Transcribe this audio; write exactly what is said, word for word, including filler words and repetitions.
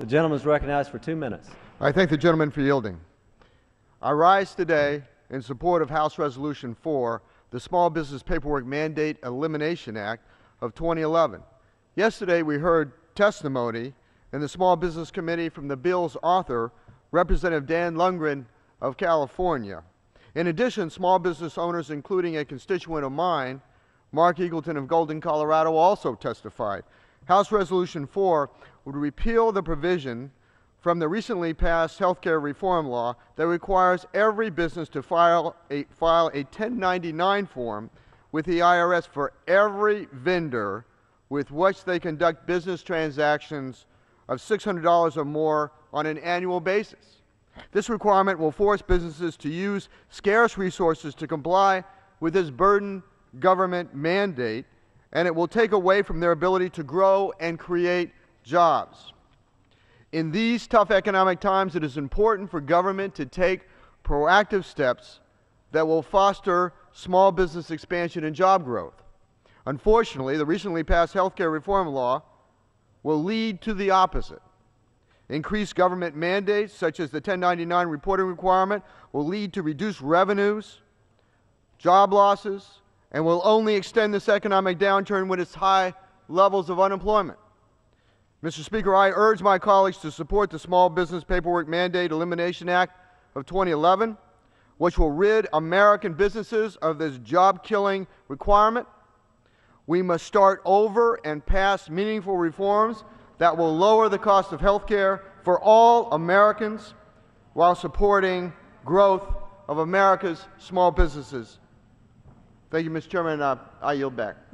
The gentleman is recognized for two minutes. I thank the gentleman for yielding. I rise today in support of House Resolution four, the Small Business Paperwork Mandate Elimination Act of twenty eleven. Yesterday, we heard testimony in the Small Business Committee from the bill's author, Representative Dan Lundgren of California. In addition, small business owners, including a constituent of mine, Mark Eagleton of Golden, Colorado, also testified. House Resolution four would repeal the provision from the recently passed health care reform law that requires every business to file a, file a ten ninety-nine form with the I R S for every vendor with which they conduct business transactions of six hundred dollars or more on an annual basis. This requirement will force businesses to use scarce resources to comply with this burden government mandate, and it will take away from their ability to grow and create jobs. In these tough economic times, it is important for government to take proactive steps that will foster small business expansion and job growth. Unfortunately, the recently passed health care reform law will lead to the opposite. Increased government mandates, such as the ten ninety-nine reporting requirement, will lead to reduced revenues, job losses, and will only extend this economic downturn with its high levels of unemployment. Mister Speaker, I urge my colleagues to support the Small Business Paperwork Mandate Elimination Act of twenty eleven, which will rid American businesses of this job-killing requirement. We must start over and pass meaningful reforms that will lower the cost of health care for all Americans while supporting growth of America's small businesses. Thank you, Mister Chairman. Uh, I yield back.